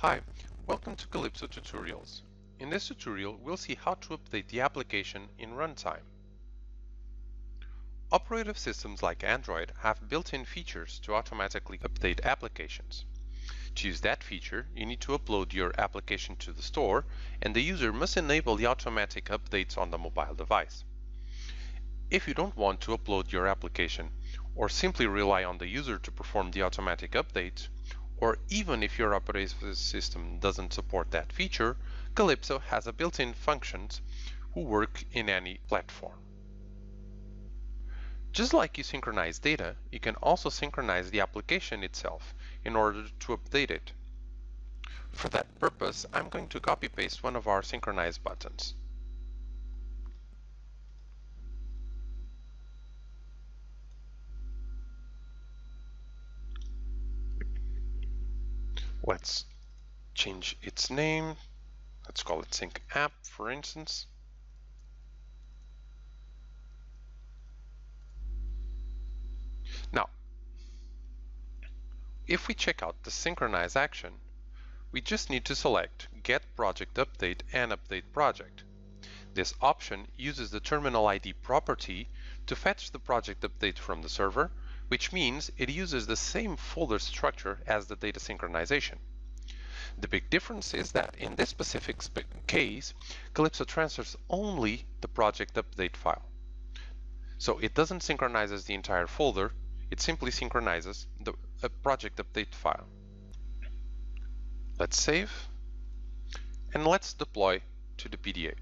Hi, welcome to Calypso Tutorials. In this tutorial, we'll see how to update the application in runtime. Operating systems like Android have built-in features to automatically update applications. To use that feature, you need to upload your application to the store, and the user must enable the automatic updates on the mobile device. If you don't want to upload your application, or simply rely on the user to perform the automatic updates, or even if your operating system doesn't support that feature, Calypso has a built-in functions who work in any platform. Just like you synchronize data, you can also synchronize the application itself in order to update it. For that purpose, I'm going to copy-paste one of our synchronize buttons. Let's change its name. Let's call it Sync App, for instance. Now, if we check out the synchronize action, we just need to select Get Project Update and Update Project. This option uses the Terminal ID property to fetch the project update from the server, which means it uses the same folder structure as the data synchronization. The big difference is that in this specific case, Calypso transfers only the project update file. So it doesn't synchronize the entire folder, it simply synchronizes the project update file. Let's save, and let's deploy to the PDA.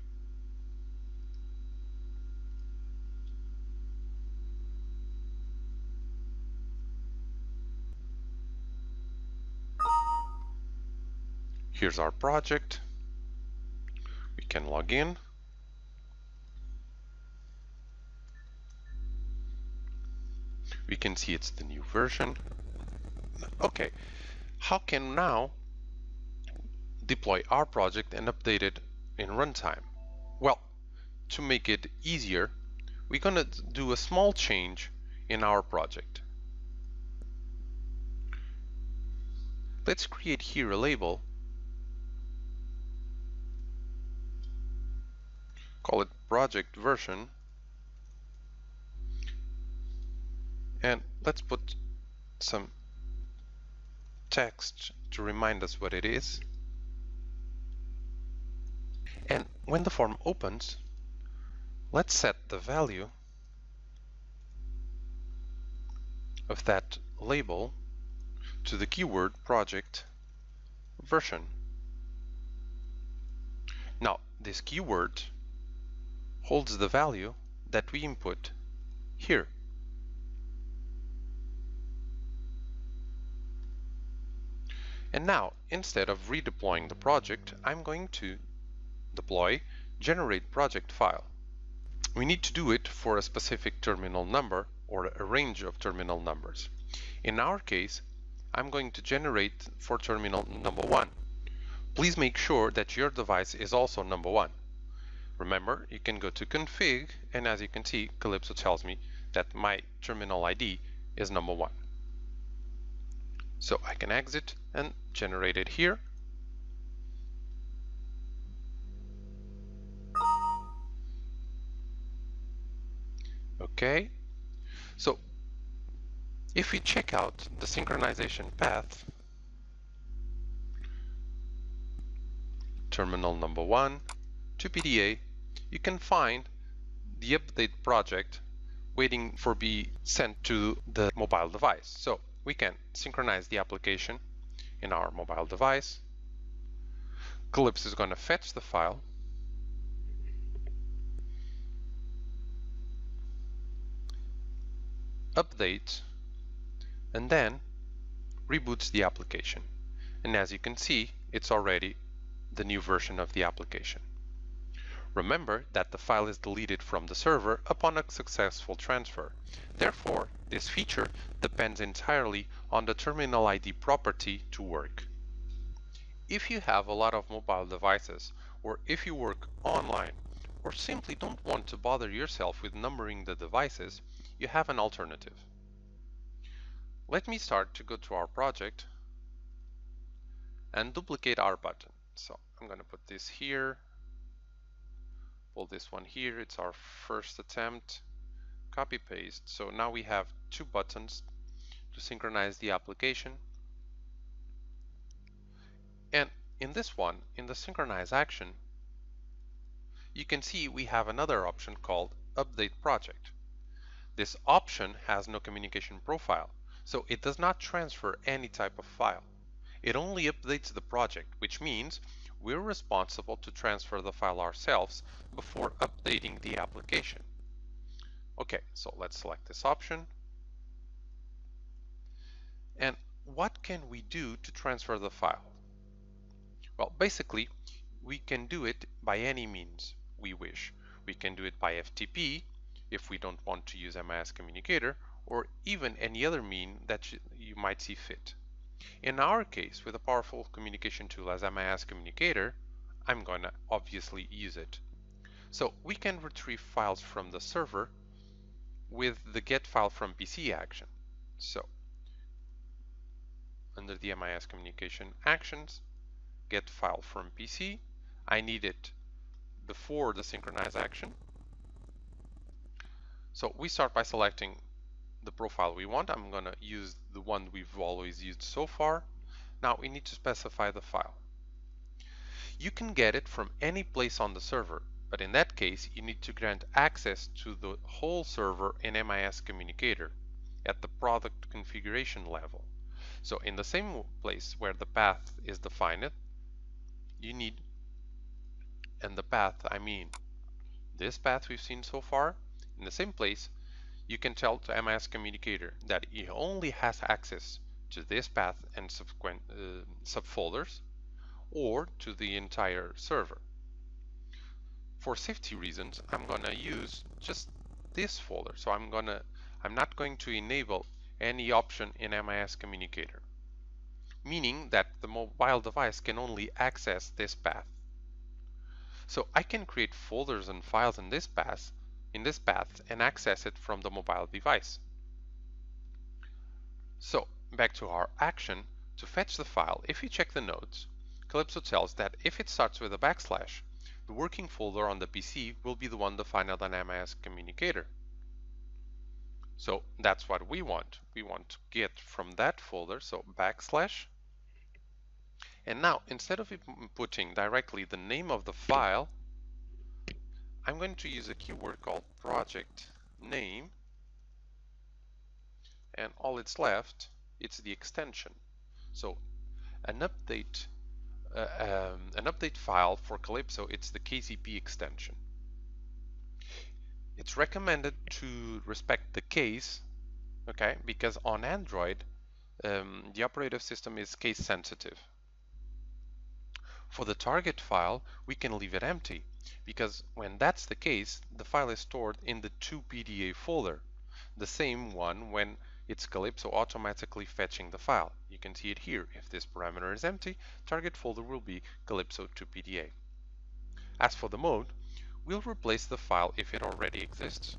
Here's our project. We can log in. We can see it's the new version. Okay, how can now deploy our project and update it in runtime? Well, to make it easier, we're gonna do a small change in our project. Let's create here a label. Call it project version, and let's put some text to remind us what it is. And when the form opens, let's set the value of that label to the keyword project version. Now, this keyword holds the value that we input here. And now, instead of redeploying the project, I'm going to deploy generate project file. We need to do it for a specific terminal number or a range of terminal numbers. In our case, I'm going to generate for terminal number 1. Please make sure that your device is also number 1. Remember, you can go to config, and as you can see, Calypso tells me that my terminal ID is number 1. So I can exit and generate it here. Okay, so if we check out the synchronization path, terminal number 1 to PDA, you can find the update project waiting for be sent to the mobile device. So we can synchronize the application in our mobile device. Calypso is going to fetch the file. Update, and then reboots the application. And as you can see, it's already the new version of the application. Remember that the file is deleted from the server upon a successful transfer. Therefore, this feature depends entirely on the terminal ID property to work. If you have a lot of mobile devices, or if you work online, or simply don't want to bother yourself with numbering the devices, you have an alternative. Let me start to go to our project and duplicate our button. So I'm going to put this here, pull this one here. It's our first attempt. Copy paste. So now we have two buttons to synchronize the application. And in this one, in the synchronize action, you can see we have another option called update project. This option has no communication profile, so it does not transfer any type of file. It only updates the project, which means we're responsible to transfer the file ourselves before updating the application. Okay, so let's select this option. And what can we do to transfer the file? Well, basically, we can do it by any means we wish. We can do it by FTP, if we don't want to use MIS Communicator, or even any other mean that you might see fit. In our case, with a powerful communication tool as MIS Communicator, I'm going to obviously use it. So we can retrieve files from the server with the get file from PC action. So under the MIS Communication actions, get file from PC. I need it before the synchronize action. So we start by selecting the profile we want. I'm going to use the one we've always used so far. Now we need to specify the file. You can get it from any place on the server, but in that case you need to grant access to the whole server in MIS Communicator at the product configuration level. So in the same place where the path is defined, you need, and the path I mean this path we've seen so far, in the same place you can tell to MIS Communicator that it only has access to this path and subsequent subfolders, or to the entire server. For safety reasons, I'm going to use just this folder. So I'm not going to enable any option in MIS Communicator, meaning that the mobile device can only access this path. So I can create folders and files in this path and access it from the mobile device. So back to our action to fetch the file. If you check the notes, Calypso tells that if it starts with a backslash, the working folder on the PC will be the one defined on MIS Communicator. So that's what we want. We want to get from that folder, so backslash. And now, instead of inputting directly the name of the file, I'm going to use a keyword called project name, and all it's left, it's the extension. So an update file for Calypso, it's the KCP extension. It's recommended to respect the case, okay, because on Android the operating system is case sensitive. For the target file, we can leave it empty, because when that's the case, the file is stored in the 2PDA folder, the same one when it's Calypso automatically fetching the file. You can see it here. If this parameter is empty, target folder will be Calypso 2PDA. As for the mode, we'll replace the file if it already exists.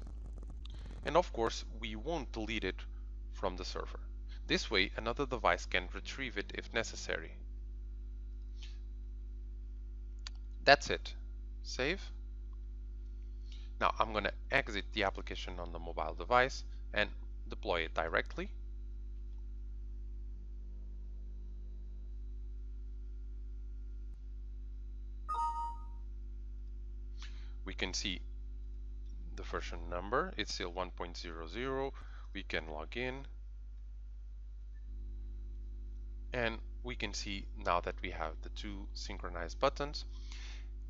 And of course, we won't delete it from the server. This way, another device can retrieve it if necessary. That's it. Save. Now I'm going to exit the application on the mobile device and deploy it directly. We can see the version number, it's still 1.00. We can log in, and we can see now that we have the two synchronized buttons.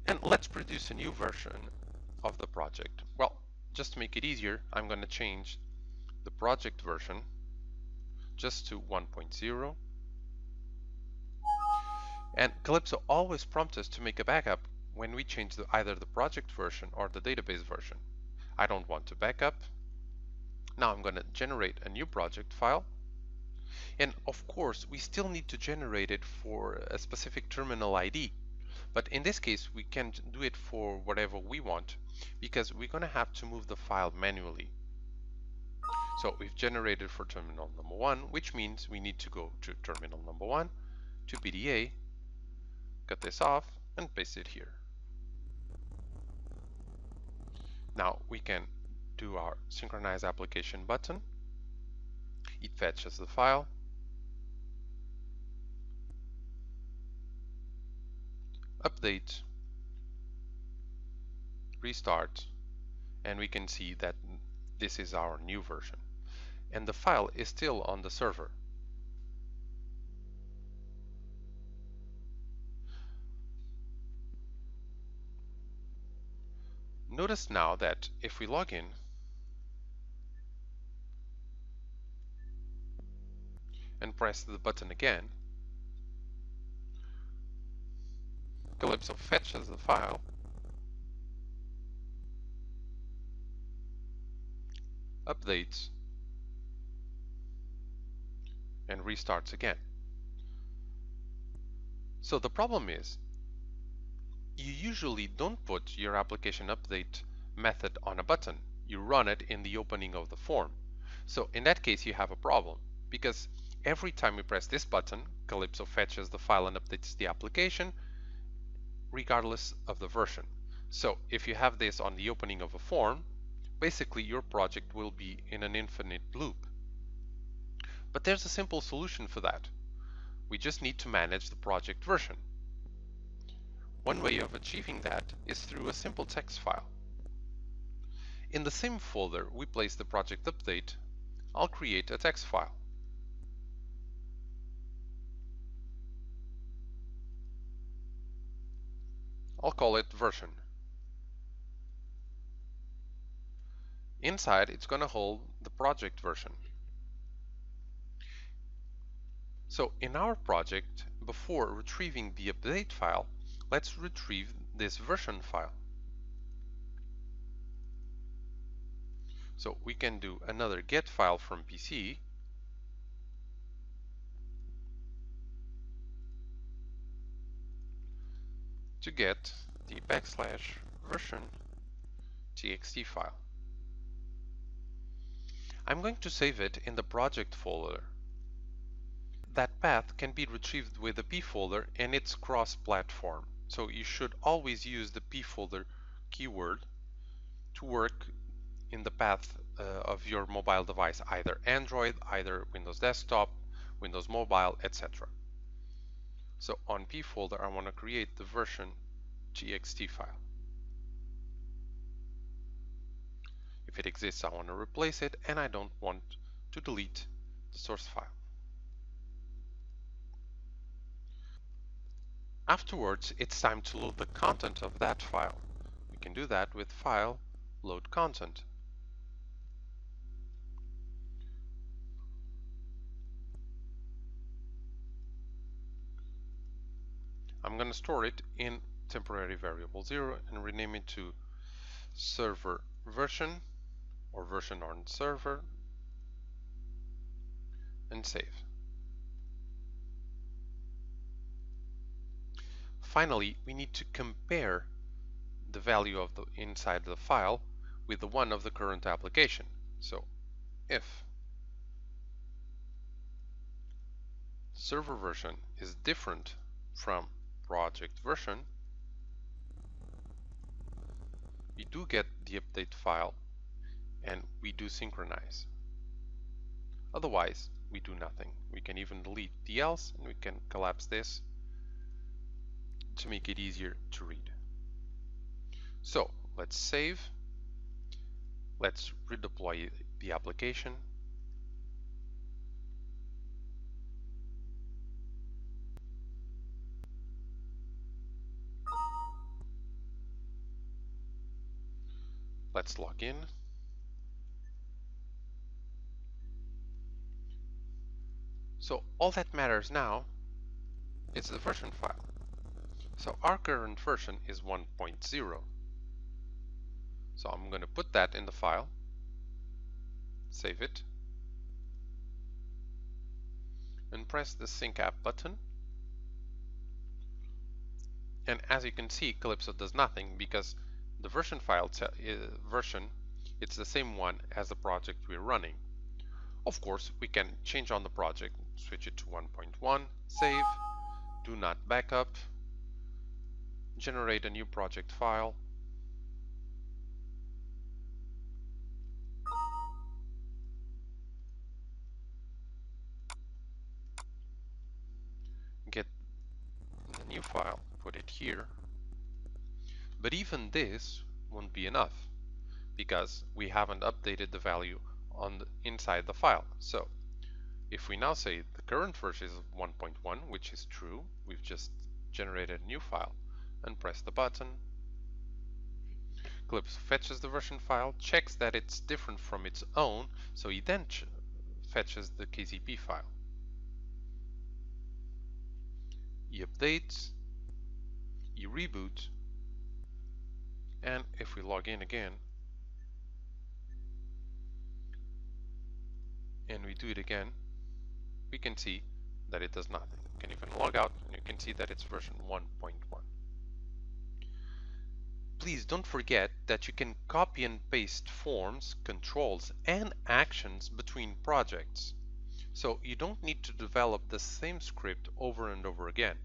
And let's produce a new version of the project. Well, just to make it easier, I'm going to change the project version just to 1.0. And Calypso always prompts us to make a backup when we change either the project version or the database version. I don't want to backup. Now I'm going to generate a new project file. And of course, we still need to generate it for a specific terminal ID. But in this case, we can do it for whatever we want, because we're going to have to move the file manually. So we've generated for terminal number 1, which means we need to go to terminal number 1, to PDA, cut this off and paste it here. Now we can do our synchronize application button. It fetches the file. Update, restart, and we can see that this is our new version. And the file is still on the server. Notice now that if we log in and press the button again, Calypso fetches the file, updates, and restarts again. So the problem is, you usually don't put your application update method on a button. You run it in the opening of the form. So in that case, you have a problem, because every time we press this button, Calypso fetches the file and updates the application, regardless of the version. So if you have this on the opening of a form, basically your project will be in an infinite loop. But there's a simple solution for that. We just need to manage the project version. One way of achieving that is through a simple text file. In the same folder we place the project update, I'll create a text file. I'll call it version. Inside, it's going to hold the project version. So in our project, before retrieving the update file, let's retrieve this version file. So we can do another get file from PC. To get the / version txt file. I'm going to save it in the project folder. That path can be retrieved with the P folder, and it's cross-platform. So you should always use the P folder keyword to work in the path of your mobile device, either Android, either Windows Desktop, Windows Mobile, etc. So on P folder, I want to create the version txt file. If it exists, I want to replace it, and I don't want to delete the source file. Afterwards, it's time to load the content of that file. We can do that with file load content. I'm going to store it in temporary variable 0 and rename it to server version or version on server and save. Finally, we need to compare the value of the inside the file with the one of the current application. So if server version is different from project version, we do get the update file and we do synchronize. Otherwise, we do nothing. We can even delete the else, and we can collapse this to make it easier to read. So let's save. Let's redeploy the application. Let's log in. So all that matters now is the version file. So our current version is 1.0. So I'm going to put that in the file, save it, and press the sync app button. And as you can see, Calypso does nothing because the version file version, it's the same one as the project we're running. Of course, we can change on the project, switch it to 1.1, save, do not backup, generate a new project file. Get the new file, put it here. But even this won't be enough because we haven't updated the value on the, inside the file. So if we now say the current version is 1.1, which is true, we've just generated a new file, and press the button, Clips fetches the version file, checks that it's different from its own, so he then fetches the KCP file. He updates, he reboots, and if we log in again, and we do it again, we can see that it does nothing. You can even log out and you can see that it's version 1.1. Please don't forget that you can copy and paste forms, controls and actions between projects. So you don't need to develop the same script over and over again.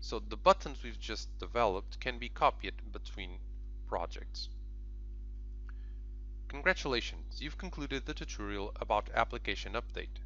So the buttons we've just developed can be copied between projects. Congratulations, you've concluded the tutorial about application update.